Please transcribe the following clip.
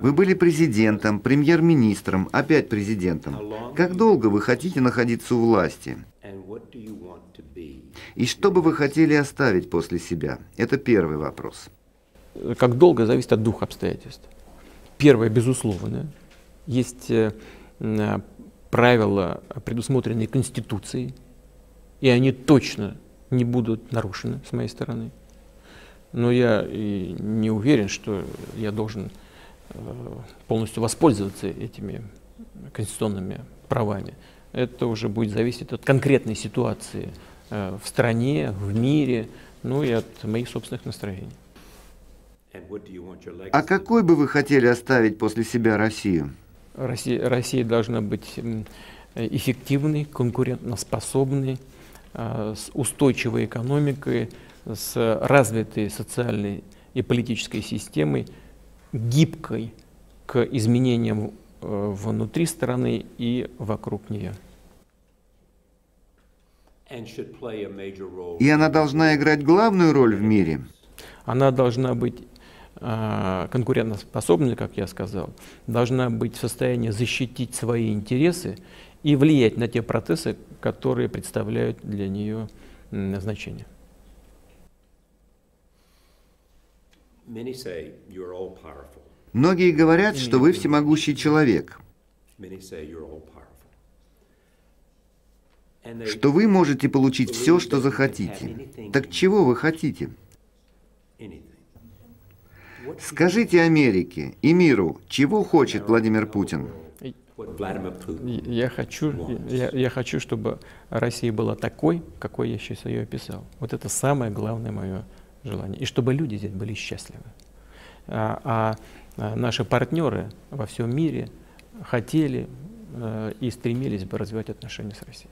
Вы были президентом, премьер-министром, опять президентом. Как долго вы хотите находиться у власти? И что бы вы хотели оставить после себя? Это первый вопрос. Как долго зависит от двух обстоятельств. Первое, безусловно, есть правила, предусмотренные Конституцией, и они точно не будут нарушены с моей стороны. Но я и не уверен, что я должен полностью воспользоваться этими конституционными правами. Это уже будет зависеть от конкретной ситуации в стране, в мире, ну и от моих собственных настроений. А какой бы вы хотели оставить после себя Россию? Россия должна быть эффективной, конкурентоспособной, с устойчивой экономикой, с развитой социальной и политической системой, гибкой к изменениям внутри страны и вокруг нее. И она должна играть главную роль в мире? Она должна быть конкурентоспособной, как я сказал, должна быть в состоянии защитить свои интересы и влиять на те процессы, которые представляют для нее значение. Многие говорят, что вы всемогущий человек, что вы можете получить все, что захотите. Так чего вы хотите? Скажите Америке и миру, чего хочет Владимир Путин? Я хочу, чтобы Россия была такой, какой я сейчас ее описал. Вот это самое главное мое желание. И чтобы люди здесь были счастливы. А наши партнеры во всем мире хотели и стремились бы развивать отношения с Россией.